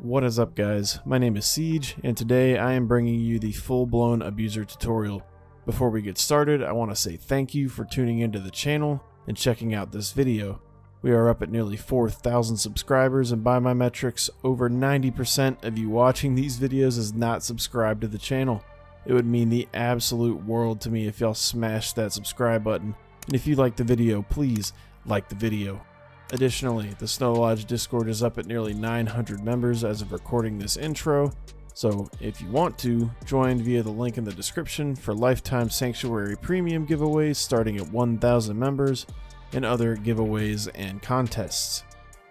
What is up, guys? My name is Siege, and today I am bringing you the full-blown Abuser tutorial. Before we get started, I want to say thank you for tuning into the channel and checking out this video. We are up at nearly 4,000 subscribers, and by my metrics, over 90% of you watching these videos is not subscribed to the channel. It would mean the absolute world to me if y'all smashed that subscribe button. And if you like the video, please like the video. Additionally, the Snow Lodge Discord is up at nearly 900 members as of recording this intro, so if you want to, join via the link in the description for lifetime Sanctuary premium giveaways starting at 1,000 members, and other giveaways and contests.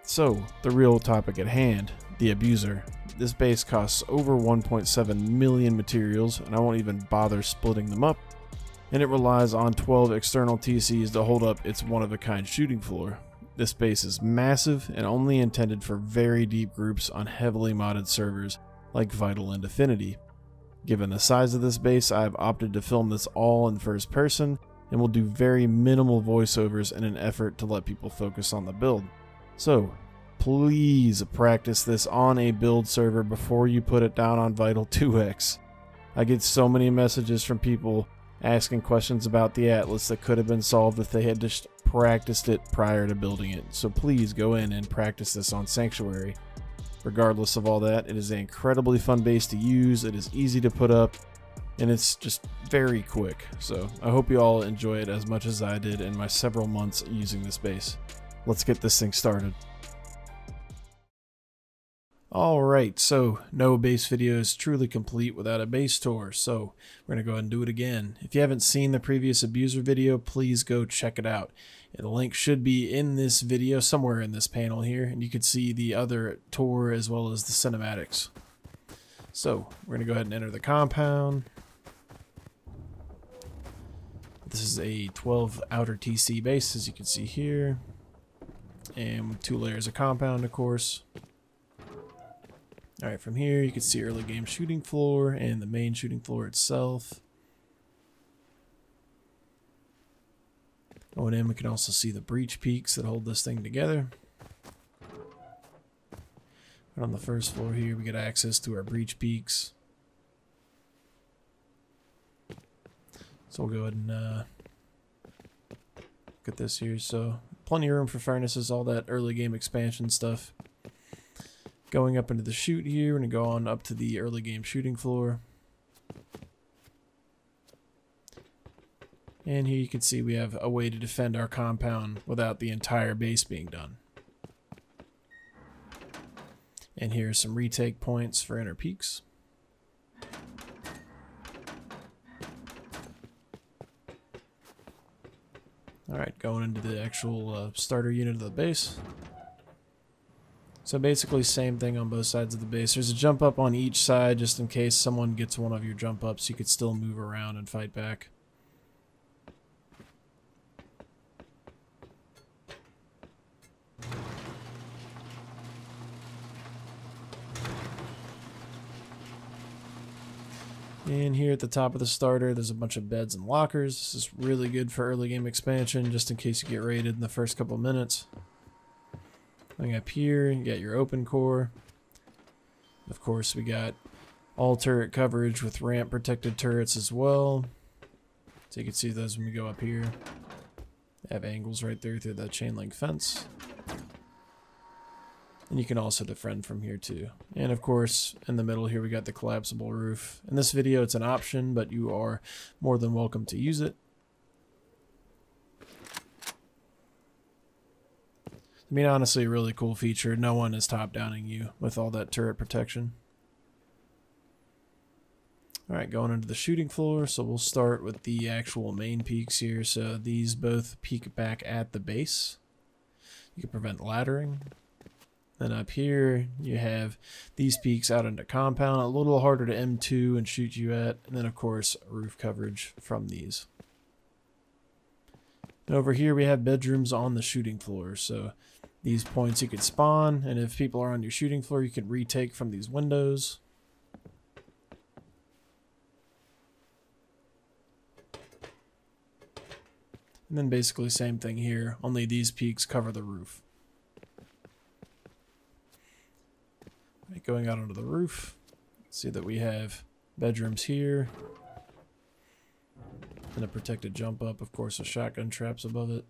So, the real topic at hand, the Abuser. This base costs over 1.7 million materials, and I won't even bother splitting them up, and it relies on 12 external TCs to hold up its one-of-a-kind shooting floor. This base is massive and only intended for very deep groups on heavily modded servers like Vital and Affinity. Given the size of this base, I have opted to film this all in first person and will do very minimal voiceovers in an effort to let people focus on the build. So please practice this on a build server before you put it down on Vital 2X. I get so many messages from people asking questions about the Atlas that could have been solved if they had just practiced it prior to building it, so please go in and practice this on Sanctuary. Regardless of all that, it is an incredibly fun base to use, it is easy to put up, and it's just very quick, so I hope you all enjoy it as much as I did in my several months using this base. Let's get this thing started. Alright, so no base video is truly complete without a base tour, so we're going to go ahead and do it again. If you haven't seen the previous Abuser video, please go check it out. The link should be in this video, somewhere in this panel here, and you can see the other tour as well as the cinematics. So, we're going to go ahead and enter the compound. This is a 12 outer TC base, as you can see here, and with 2 layers of compound, of course. Alright, from here you can see early game shooting floor and the main shooting floor itself. Going in, we can also see the breach peaks that hold this thing together. And on the first floor here we get access to our breach peaks. So we'll go ahead and look at this here. So plenty of room for furnaces, all that early game expansion stuff. Going up into the chute here, we're going to go on up to the early game shooting floor. And here you can see we have a way to defend our compound without the entire base being done. And here are some retake points for inner peaks. Alright, going into the actual starter unit of the base. So basically same thing on both sides of the base. There's a jump up on each side just in case someone gets one of your jump ups. You could still move around and fight back. And here at the top of the starter there's a bunch of beds and lockers. This is really good for early game expansion just in case you get raided in the first couple minutes. Up here, you got your open core. Of course, we got all turret coverage with ramp protected turrets as well. So you can see those when we go up here. They have angles right there through the chain link fence. And you can also defend from here too. And of course, in the middle here, we got the collapsible roof. In this video, it's an option, but you are more than welcome to use it. I mean, honestly, a really cool feature. No one is top-downing you with all that turret protection. Alright, going into the shooting floor, so we'll start with the actual main peaks here. So these both peak back at the base. You can prevent laddering. Then up here, you have these peaks out into compound. A little harder to M2 and shoot you at. And then, of course, roof coverage from these. And over here, we have bedrooms on the shooting floor. So these points you could spawn, and if people are on your shooting floor, you can retake from these windows. And then basically same thing here, only these peaks cover the roof. Going out onto the roof, see that we have bedrooms here and a protected jump up, of course, with shotgun traps above it.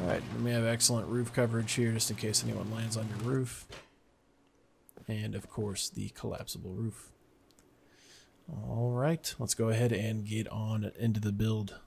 Alright, and we have excellent roof coverage here just in case anyone lands on your roof. And of course the collapsible roof. Alright, let's go ahead and get on into the build.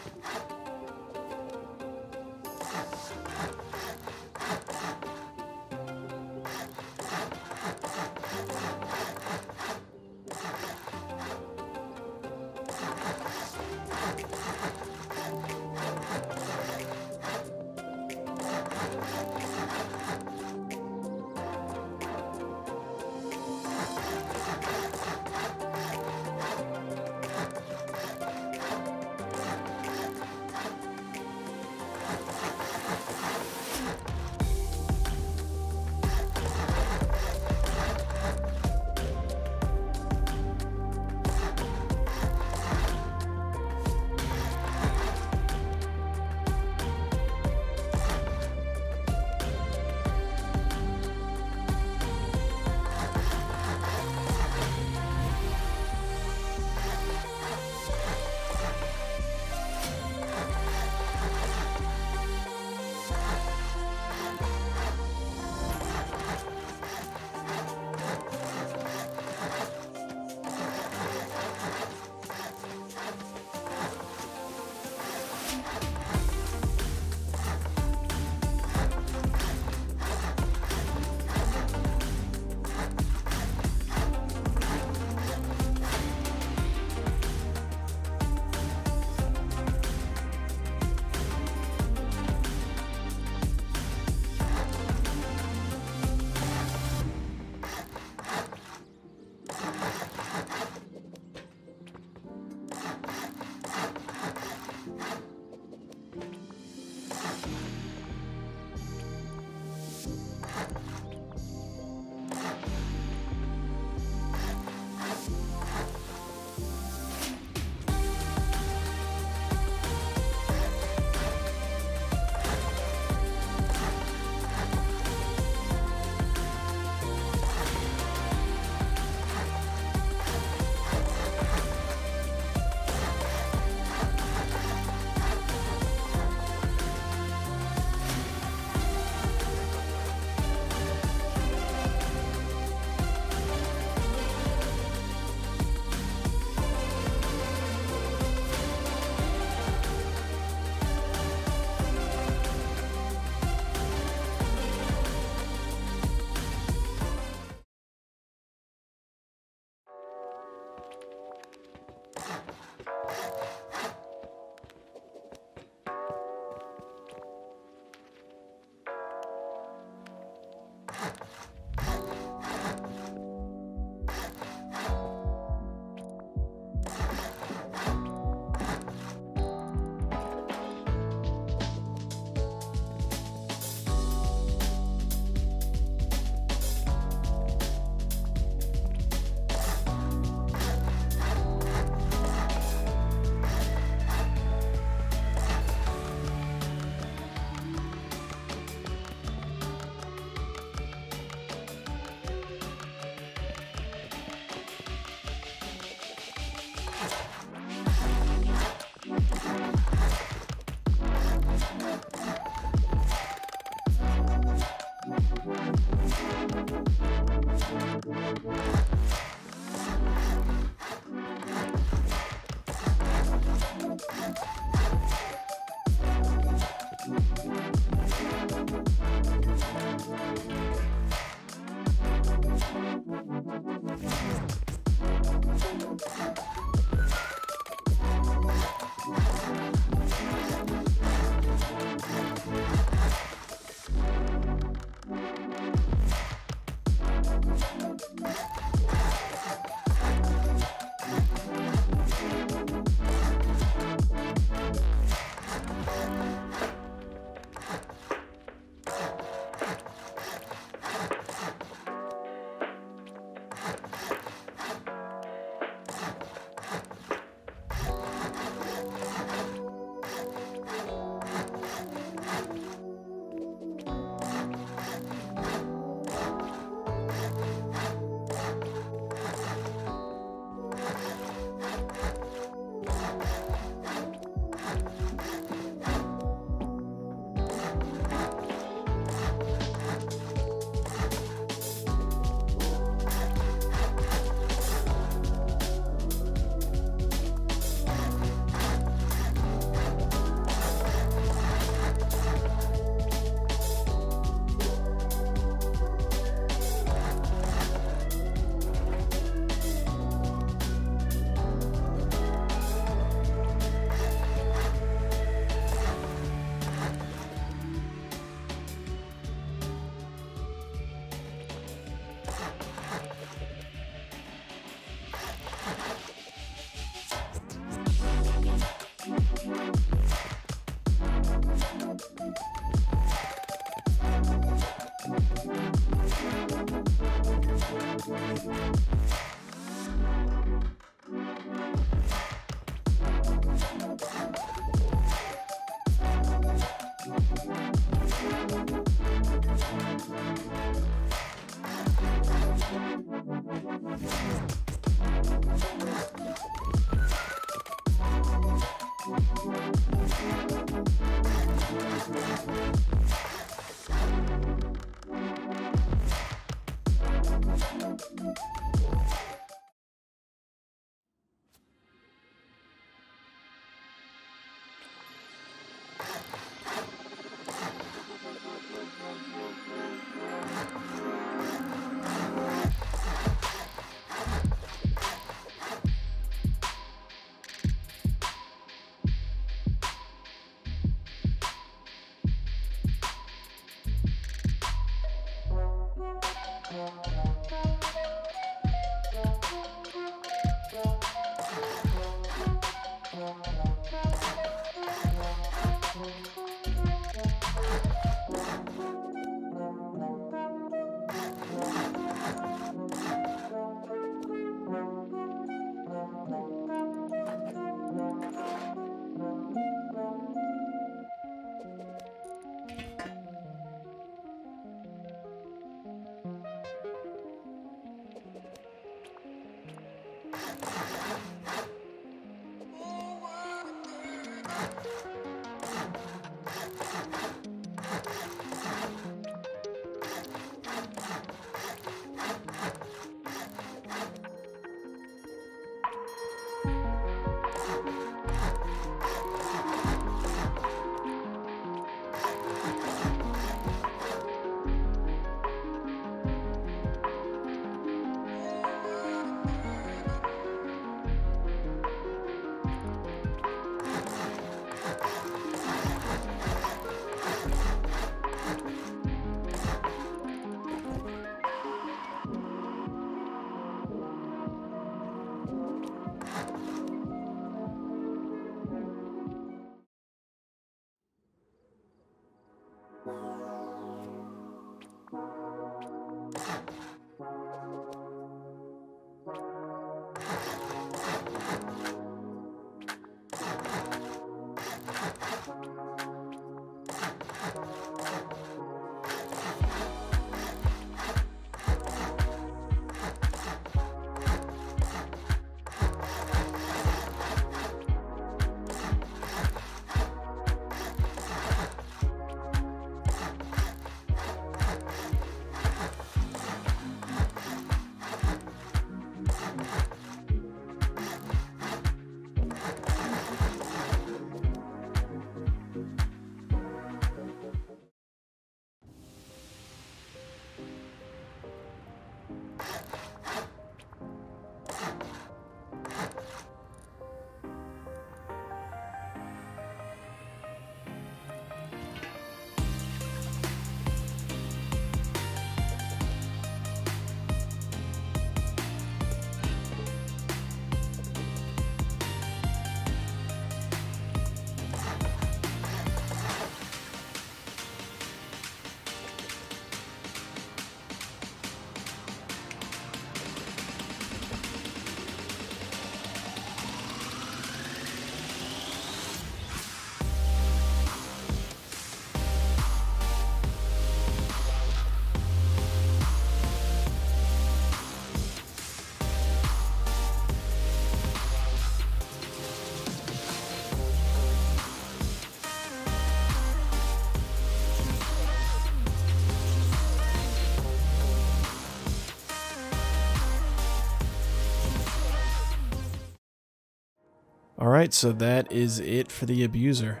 Alright, so that is it for the Abuser.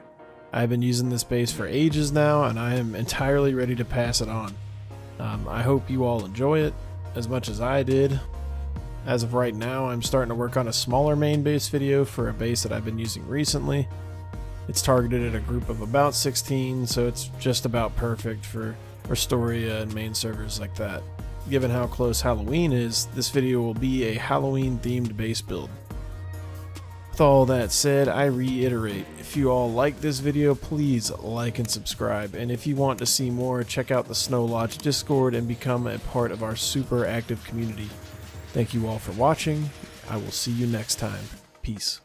I've been using this base for ages now, and I am entirely ready to pass it on. I hope you all enjoy it as much as I did. As of right now, I'm starting to work on a smaller main base video for a base that I've been using recently. It's targeted at a group of about 16, so it's just about perfect for Restoria and main servers like that. Given how close Halloween is, this video will be a Halloween-themed base build. With all that said, I reiterate, if you all like this video, please like and subscribe, and if you want to see more, check out the Snow Lodge Discord and become a part of our super active community. Thank you all for watching. I will see you next time. Peace.